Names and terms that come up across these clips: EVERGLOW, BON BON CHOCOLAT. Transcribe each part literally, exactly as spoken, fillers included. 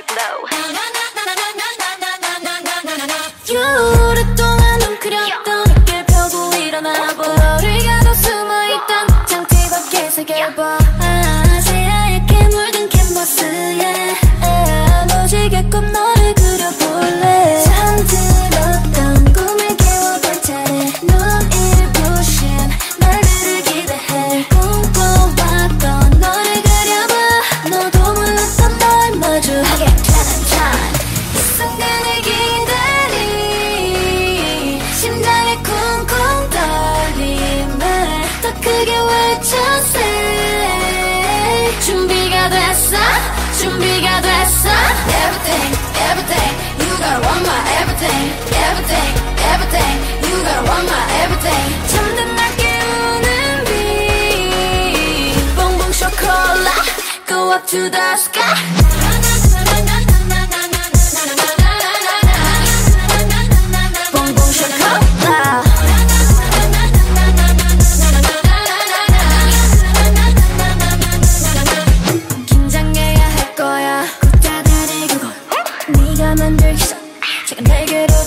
Everglow. 오랫동안 눈 그렸던 길 펴고 일어나 보러를 가도 숨어있던 장치 밖에 새겨봐 아, 새하얗게 물든 캔버스에 아, 무지개꿈 너를 그려볼래. 잠들었던 꿈을 깨워볼 차례 눈일 부신 날들을 기대해 꿈꿔왔던 너를 그려봐. 너도 몰랐던 널 마주하게 이 순간을 기다려 심장에 쿵쿵 떨림을 더 크게 외쳐세. 준비가 됐어 준비가 됐어 Everything everything you gotta want my everything everything everything you gotta want my everything. 잠든 날 깨우는 빛 봉봉 초콜릿 go up to the sky. 지금 내게로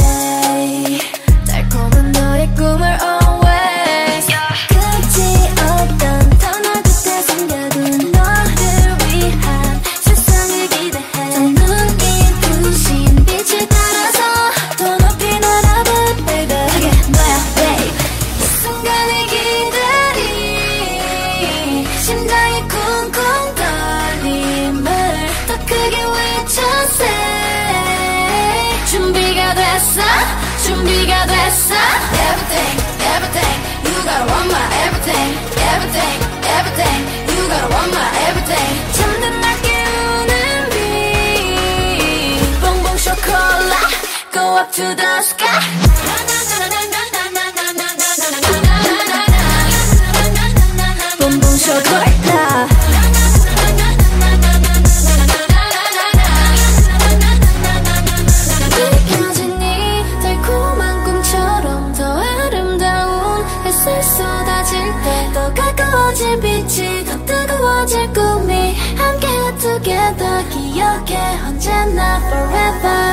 에이. 달콤한 너의 꿈을 always 그지 없던 터널 끝에 숨겨둔 너를 위한 세상을 기대해. 저 눈이 부신 빛을 따라서 더 높이 날아볼 baby 그게 너야 babe. 이 순간을 기다리 심장이 쿵쿵 크게 외쳐세. 준비가 됐어 준비가 됐어 Everything everything you gotta want my everything everything everything you gotta want my everything. 잠든 날 깨우는 빛 봉봉 초콜릿 go up to the sky. 봉봉 초콜릿 쏟아질 때 더 가까워질 빛이 더 뜨거워질 꿈이 함께 together 기억해 언제나 forever.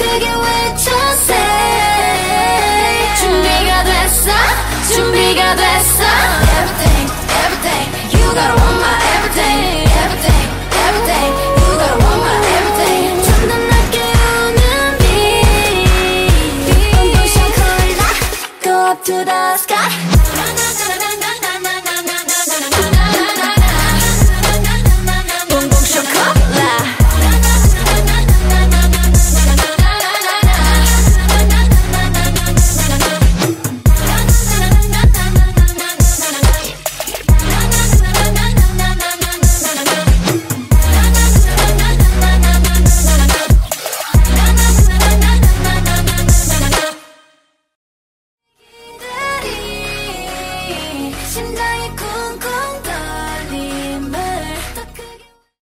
크게 외쳐세. 준비가 됐어 준비가 됐어 Everything everything you gotta want my everything everything everything you gotta want my everything. 잠든 날 깨우는 빛 봉봉 초콜릿 go up to the sky.